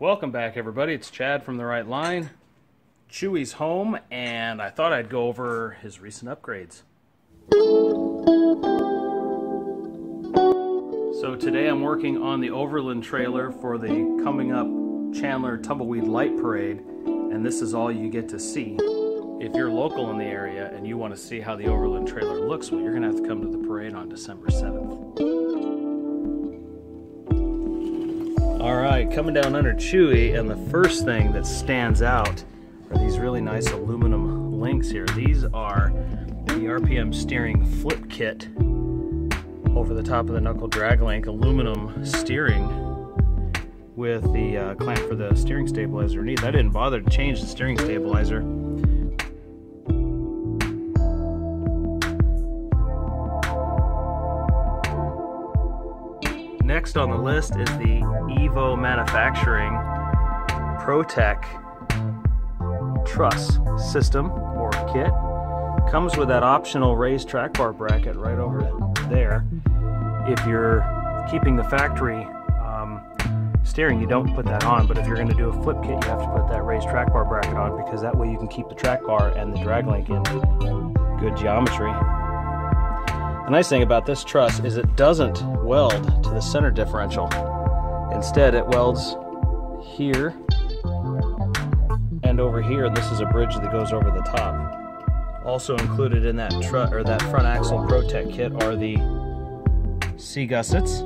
Welcome back, everybody. It's Chad from The Right Line. Chewy's home, and I thought I'd go over his recent upgrades. So today I'm working on the Overland trailer for the coming up Chandler Tumbleweed Light Parade, and this is all you get to see. If you're local in the area and you want to see how the Overland trailer looks, well, you're going to have to come to the parade on December 7th. All right, coming down under Chewy, and the first thing that stands out are these really nice aluminum links here. These are the RPM steering flip kit over the top of the knuckle drag link, aluminum steering with the clamp for the steering stabilizer underneath. I didn't bother to change the steering stabilizer. Next on the list is the Evo Manufacturing Protek Truss System or kit. Comes with that optional raised track bar bracket right over there. If you're keeping the factory steering, you don't put that on, but if you're going to do a flip kit, you have to put that raised track bar bracket on, because that way you can keep the track bar and the drag link in good geometry. The nice thing about this truss is it doesn't weld to the center differential. Instead, it welds here and over here, and this is a bridge that goes over the top. Also included in that front axle Protek kit are the C gussets.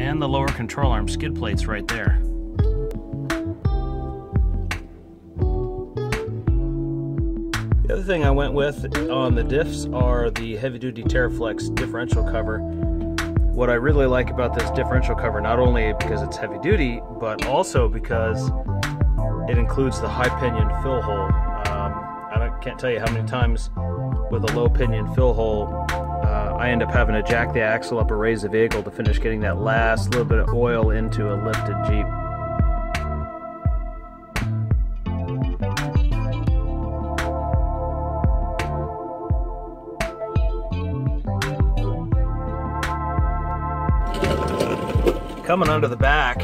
And the lower control arm skid plates right there. The other thing I went with on the diffs are the heavy-duty Teraflex differential cover. What I really like about this differential cover, not only because it's heavy-duty, but also because it includes the high-pinion fill hole. I can't tell you how many times with a low-pinion fill hole, I end up having to jack the axle up or raise the vehicle to finish getting that last little bit of oil into a lifted Jeep. Coming under the back,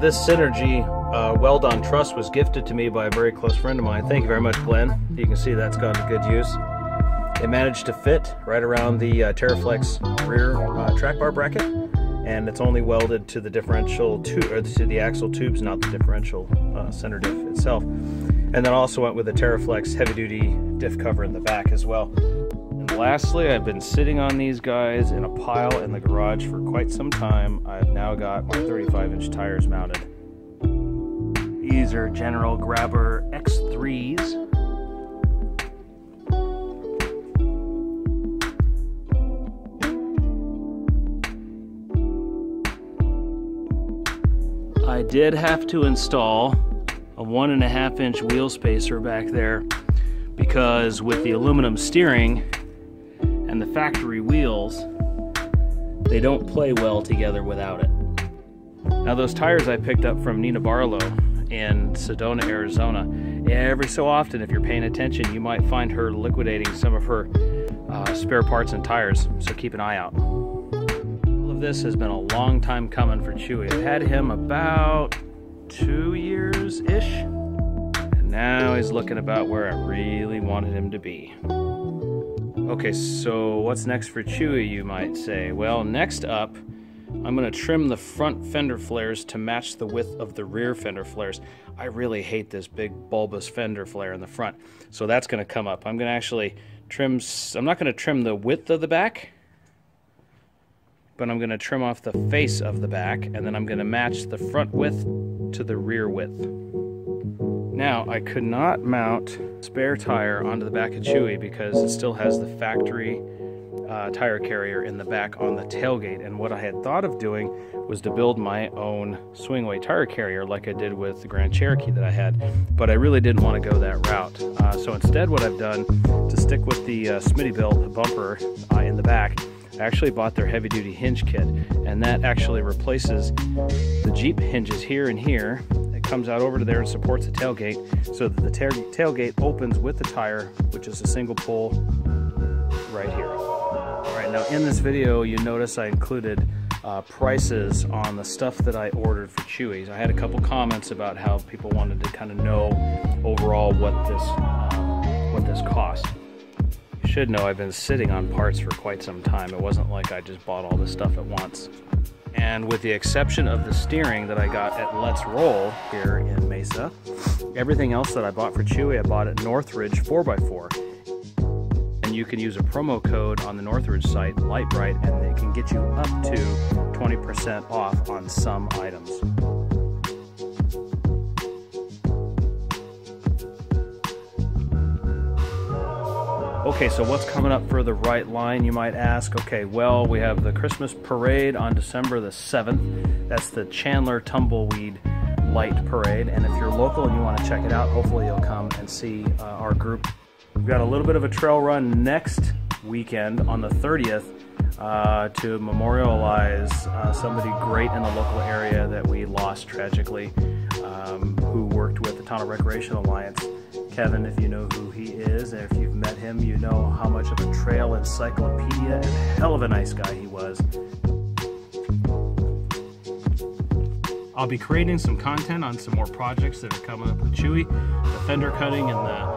this Synergy weld-on truss was gifted to me by a very close friend of mine. Thank you very much, Glenn. You can see that's gone to good use. It managed to fit right around the Teraflex rear track bar bracket, and it's only welded to the differential tube, or to the axle tubes, not the differential center diff itself. And then also went with a Teraflex heavy-duty diff cover in the back as well. Lastly, I've been sitting on these guys in a pile in the garage for quite some time. I've now got my 35-inch tires mounted. These are General Grabber X3s. I did have to install a 1.5-inch wheel spacer back there, because with the aluminum steering and the factory wheels, they don't play well together without it. Now, those tires I picked up from Nina Barlow in Sedona, Arizona. Every so often, if you're paying attention, you might find her liquidating some of her spare parts and tires, so keep an eye out. All of this has been a long time coming for Chewy. I've had him about 2 years-ish, and now he's looking about where I really wanted him to be. Okay, so what's next for Chewy, you might say? Well, next up, I'm gonna trim the front fender flares to match the width of the rear fender flares. I really hate this big bulbous fender flare in the front, so that's gonna come up. I'm gonna actually trim, I'm not gonna trim the width of the back, but I'm gonna trim off the face of the back, and then I'm gonna match the front width to the rear width. Now, I could not mount spare tire onto the back of Chewy because it still has the factory tire carrier in the back on the tailgate, and what I had thought of doing was to build my own swingway tire carrier like I did with the Grand Cherokee that I had, but I really didn't want to go that route. So instead what I've done to stick with the Smittybilt bumper in the back, I actually bought their heavy-duty hinge kit, and that actually replaces the Jeep hinges here and here. Comes out over to there and supports the tailgate, so that the tailgate opens with the tire, which is a single pull right here. All right, Now in this video, you notice I included prices on the stuff that I ordered for Chewy's. I had a couple comments about how people wanted to kind of know overall what this cost. You should know I've been sitting on parts for quite some time. It wasn't like I just bought all this stuff at once. And with the exception of the steering that I got at Let's Roll here in Mesa, everything else that I bought for Chewy, I bought at Northridge 4x4. And you can use a promo code on the Northridge site, Litebrite, and they can get you up to 20% off on some items. Okay, so what's coming up for the Right Line, you might ask? Okay, well, we have the Christmas parade on December the 7th. That's the Chandler Tumbleweed Light Parade. And if you're local and you want to check it out, hopefully you'll come and see our group. We've got a little bit of a trail run next weekend on the 30th to memorialize somebody great in the local area that we lost tragically, who worked with the Tonto Recreation Alliance. Kevin, if you know who he is, and if you've met him, you know how much of a trail encyclopedia and hell of a nice guy he was. I'll be creating some content on some more projects that are coming up with Chewy, the fender cutting and the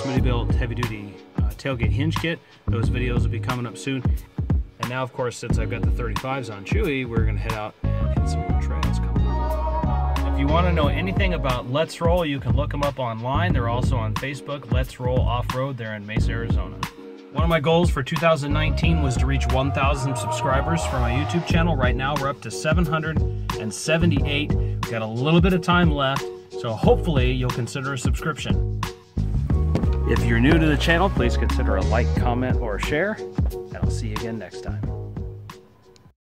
Smittybilt heavy-duty tailgate hinge kit. Those videos will be coming up soon. And now, of course, since I've got the 35s on Chewy, we're going to head out and hit some more trails coming up. If you want to know anything about Let's Roll, you can look them up online. They're also on Facebook, Let's Roll Off-Road. They're in Mesa, Arizona. One of my goals for 2019 was to reach 1,000 subscribers for my YouTube channel. Right now, we're up to 778. We've got a little bit of time left, so hopefully you'll consider a subscription. If you're new to the channel, please consider a like, comment, or share, and I'll see you again next time.